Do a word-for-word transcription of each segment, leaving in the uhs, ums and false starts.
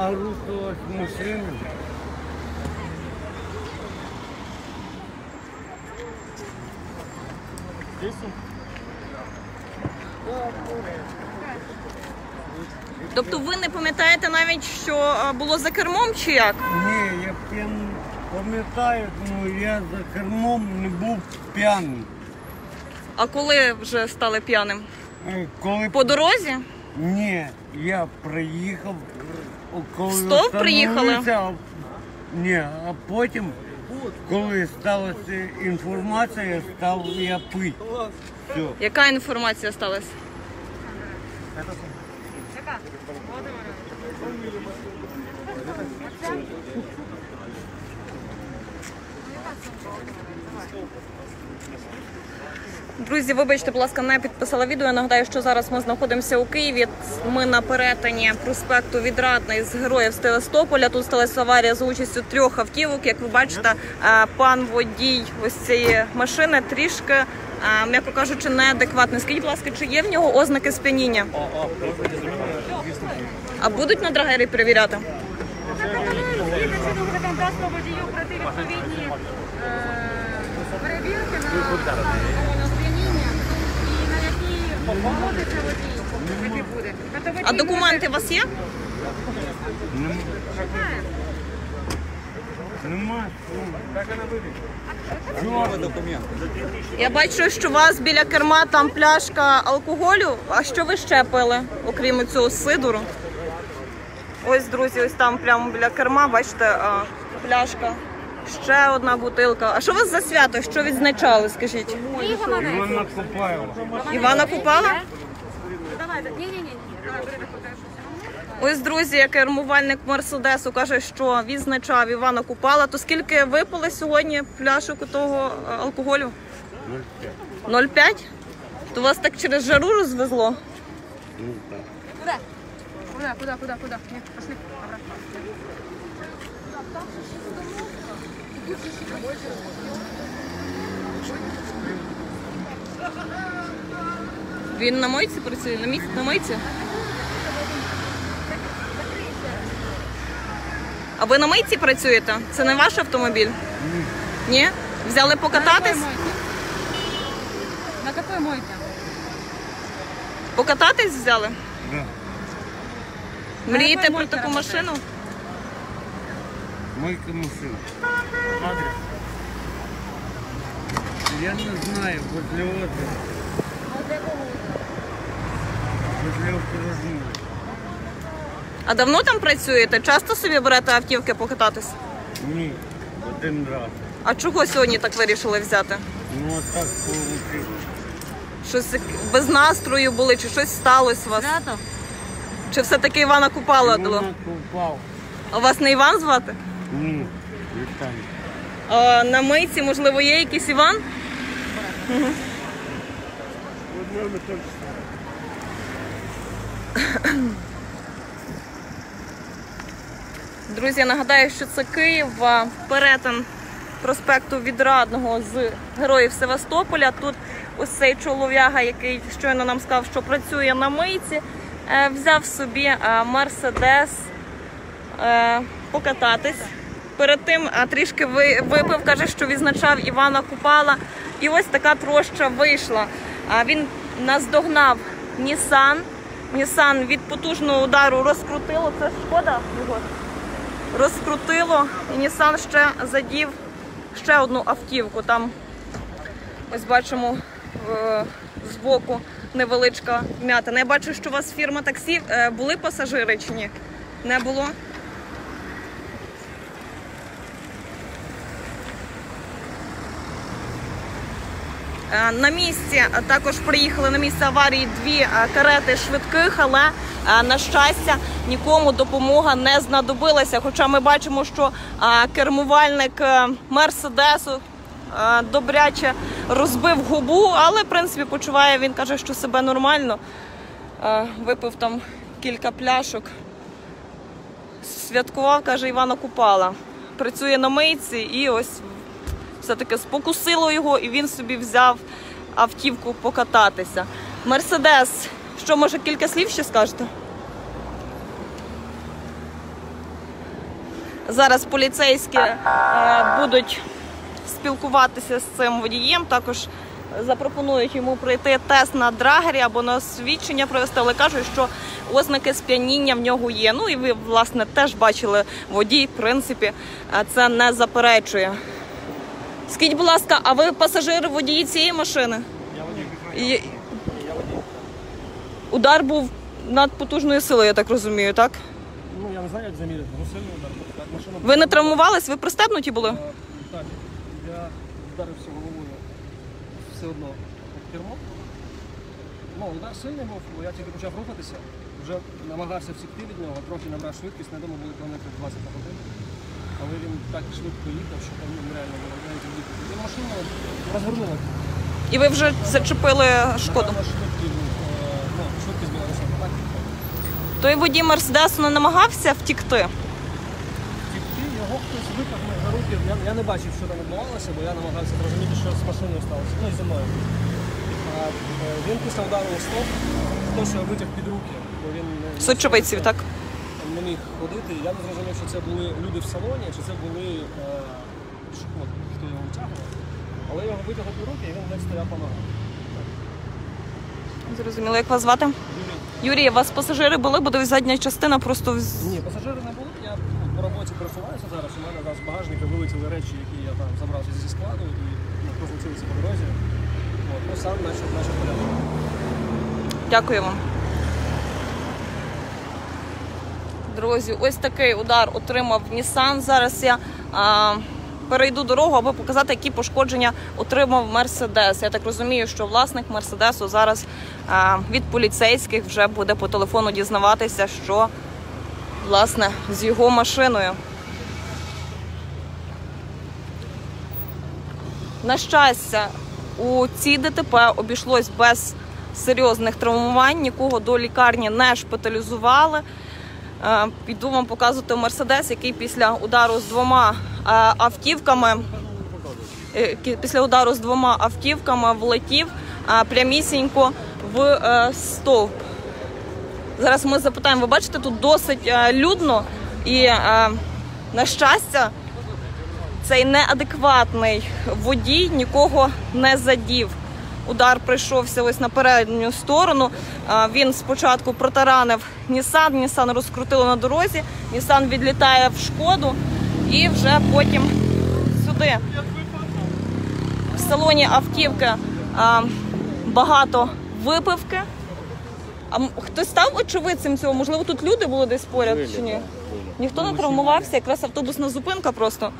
а рухалась машина. Тобто ви не пам'ятаєте навіть, що було за кермом чи як? Ні, я п'яний пам'ятаю, тому я за кермом не був п'яний. А коли вже стали п'яним? Коли... По дорозі? Ні, я приїхав, коли Стов приїхали? Ні, а потім, коли сталася інформація, став я пити. Все. Яка інформація сталася? Друзі, вибачте, будь ласка, не підписала відео. Я нагадаю, що зараз ми знаходимося у Києві. Ми на перетині проспекту Відрадний з Героїв Севастополя. Тут сталася аварія за участю трьох автівок. Як ви бачите, пан водій ось цієї машини трішки, м'яко кажучи, неадекватний. Скажіть, будь ласка, чи є в нього ознаки сп'яніння? А будуть на драгері перевіряти? А документи у вас є? Нема. Я бачу, що у вас біля керма там пляшка алкоголю. А що ви ще пили, окрім цього сидору? Ось, друзі, ось там прямо біля керма, бачите, пляшка. Ще одна бутилка. А що у вас за свято? Що відзначали, скажіть? Івана Купала. Івана Купала? Ось, друзі, як кермувальник Мерседесу каже, що відзначав Івана Купала. То скільки випили сьогодні пляшок того алкоголю? нуль п'ять. нуль п'ять? То вас так через жару розвезло? Ну, так. Куди? Куди? Куди? Куди? Ні, пішли. Він на мойці працює? На місці? На мойці? А ви на мийці працюєте? Це не ваш автомобіль? Ні. Ні? Взяли покататись? На якій мойці? Покататись взяли? Так. Да. Мрієте про таку машину? Мойка машина. Адрес? Я не знаю, возле отдыха. Возле окружного. А давно там працюєте? Часто собі берете автівки покататись? Ні, один раз. А чого сьогодні так вирішили взяти? Ну, а так вийшло. Щось без настрою були, чи щось сталося у вас? Свято. Чи все-таки Івана Купала дало? Івана Купала. А вас не Іван звати? Ні, Віталій. А на мийці, можливо, є якийсь Іван? Угу. Друзі, я нагадаю, що це Київ, перетин проспекту Відрадного з Героїв Севастополя. Тут ось цей чолов'яга, який щойно нам сказав, що працює на мийці, взяв собі Мерседес покататись. Перед тим трішки випив, каже, що відзначав Івана Купала. І ось така троща вийшла. Він наздогнав Nissan. Nissan від потужного удару розкрутило. Це Skoda його? Розкрутило, і Nissan ще задів ще одну автівку. Там, ось бачимо, збоку невеличка вмятина. Я бачу, що у вас фірма таксі. Були пасажири чи ні? Не було? На місці також приїхали на місце аварії дві карети швидких, але, на щастя, нікому допомога не знадобилася. Хоча ми бачимо, що кермувальник Мерседесу добряче розбив губу, але, в принципі, почуває, він каже, що себе нормально. Випив там кілька пляшок. Святкував, каже, Івана Купала. Працює на мийці і ось... все-таки спокусило його, і він собі взяв автівку покататися. Мерседес, що, може, кілька слів ще скажете? Зараз поліцейські будуть спілкуватися з цим водієм, також запропонують йому пройти тест на драгері або на освідчення провести, але кажуть, що ознаки сп'яніння в нього є. Ну і ви, власне, теж бачили, водій, в принципі, це не заперечує. Скажіть, будь ласка, а ви пасажири, водії цієї машини? Я водій. Є... Удар був надпотужною силою, я так розумію, так? Ну, я не знаю, як заміряти, але сильний удар був. Так, машина... Ви не травмувались? Ви пристебнуті були? А, так, я вдарився головою. Все одно в кермо. Ну, удар сильний був, я тільки почав рухатися, вже намагався втікти від нього, трохи набрав швидкість, на дому були кілометрів двадцять на годину. Але він так швидко їхав, що там нереально було. І машина розгорнула. І ви вже зачепили шкоду? Ну, швидкість була висока. Той водій Мерседесу не намагався втікти? Втікти? Його хтось витягнув за руки. Я, я не бачив, що там відбувалося, бо я намагався зрозуміти, що з машиною сталося. Ну і зі мною. А, він після удару стоп, хто що витяг під руки. Бо він, з очевидців, так? Не міг ходити. Я не зрозумів, що це були люди в салоні, чи це були пішоходи, е, хто його витягував. Але його витягли під руки і він ледь стояв по ногах. Зрозуміло. Як вас звати? Юрій. Юрій, у вас пасажири були? Бо задня частина просто... Ні, пасажири не були. Я ну, по роботі пересуваюся зараз. У мене з багажника вилетіли речі, які я там забрав зі складу і ну, розлетілися по дорозі. От, ну, сам наче, наче полягав. Дякую вам. Друзі, ось такий удар отримав Nissan. Зараз я а, перейду дорогу, аби показати, які пошкодження отримав Mercedes. Я так розумію, що власник Mercedes зараз а, від поліцейських вже буде по телефону дізнаватися, що, власне, з його машиною. На щастя, у цій ДТП обійшлось без серйозних травмувань, нікого до лікарні не шпиталізували. Піду вам показувати Мерседес, який після удару з двома автівками після удару з двома автівками влетів прямісінько в стовп. Зараз ми запитаємо, ви бачите, тут досить людно і, на щастя, цей неадекватний водій нікого не задів. Удар прийшовся ось на передню сторону. Він спочатку протаранив Nissan, Nissan розкрутило на дорозі, Nissan відлітає в Шкоду і вже потім сюди. В салоні автівки багато випивки. А хтось став очевидцем цього? Можливо, тут люди були десь поряд чи ні? Ніхто не травмувався, якраз автобусна зупинка просто.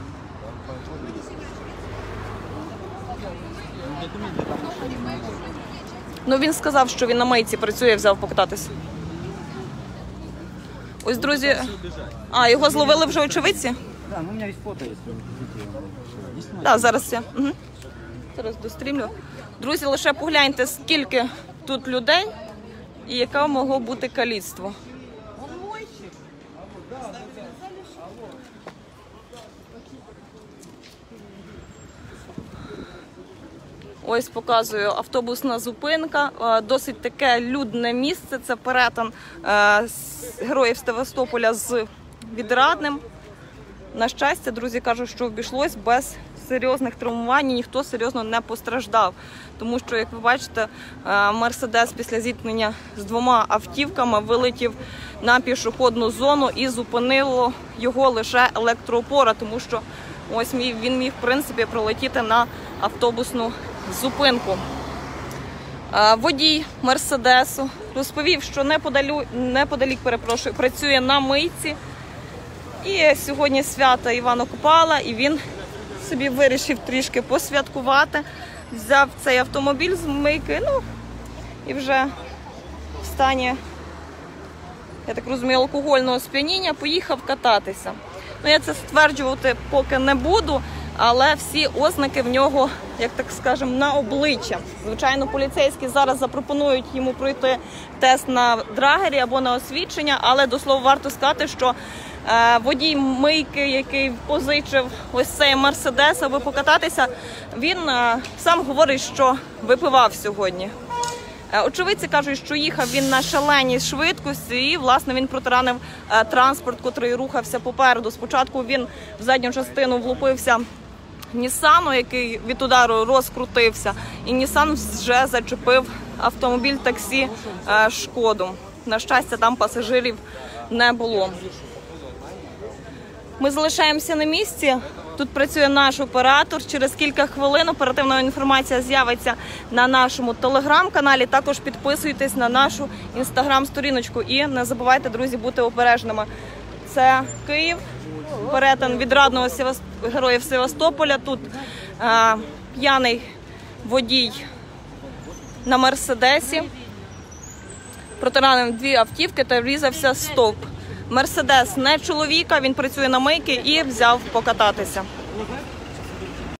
Ну, він сказав, що він на мийці працює, взяв покататись. Ось, друзі... А, його зловили вже очевидці? Так, у мене є фото. Так, зараз я. Угу. Зараз дострімлю. Друзі, лише погляньте, скільки тут людей і яке могло бути каліцтво. Ось показую, автобусна зупинка, досить таке людне місце, це перетин Героїв Севастополя з Відрадним. На щастя, друзі, кажуть, що обійшлось без серйозних травмувань, ніхто серйозно не постраждав. Тому що, як ви бачите, Мерседес після зіткнення з двома автівками вилетів на пішохідну зону і зупинило його лише електроопора, тому що ось він міг, в принципі, пролетіти на автобусну зупинку. Водій Мерседесу розповів, що неподалік, неподалік перепрошую, працює на мийці. І сьогодні свято Івана Купала, і він собі вирішив трішки посвяткувати. Взяв цей автомобіль з мийки, ну, і вже в стані, я так розумію, алкогольного сп'яніння поїхав кататися. Ну, я це стверджувати поки не буду. Але всі ознаки в нього, як так скажемо, на обличчя. Звичайно, поліцейські зараз запропонують йому пройти тест на драгері або на освідчення, але, до слова, варто сказати, що е, водій мийки, який позичив ось цей Мерседес, аби покататися, він е, сам говорить, що випивав сьогодні. Очевидці кажуть, що їхав він на шаленій швидкості і, власне, він протаранив транспорт, котрий рухався попереду. Спочатку він в задню частину влупився Ніссану, який від удару розкрутився, і Ніссан вже зачепив автомобіль таксі «Шкоду». На щастя, там пасажирів не було. Ми залишаємося на місці. Тут працює наш оператор. Через кілька хвилин оперативна інформація з'явиться на нашому телеграм-каналі. Також підписуйтесь на нашу інстаграм-сторіночку. І не забувайте, друзі, бути обережними. Це Київ, перетин Відрадного Героїв Севастополя. Тут а, п'яний водій на «Мерседесі» протаранив дві автівки та врізався в стовп. «Мерседес» не чоловіка, він працює на мийці і взяв покататися.